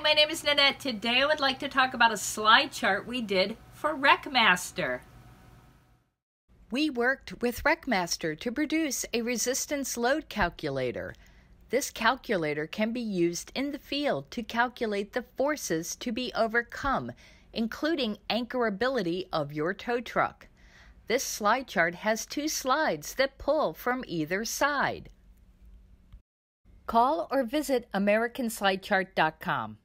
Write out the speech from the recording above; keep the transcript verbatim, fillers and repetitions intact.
Hi, my name is Nanette. Today I would like to talk about a slide chart we did for Wreckmaster. We worked with Wreckmaster to produce a resistance load calculator. This calculator can be used in the field to calculate the forces to be overcome, including anchorability of your tow truck. This slide chart has two slides that pull from either side. Call or visit American Slide Chart dot com.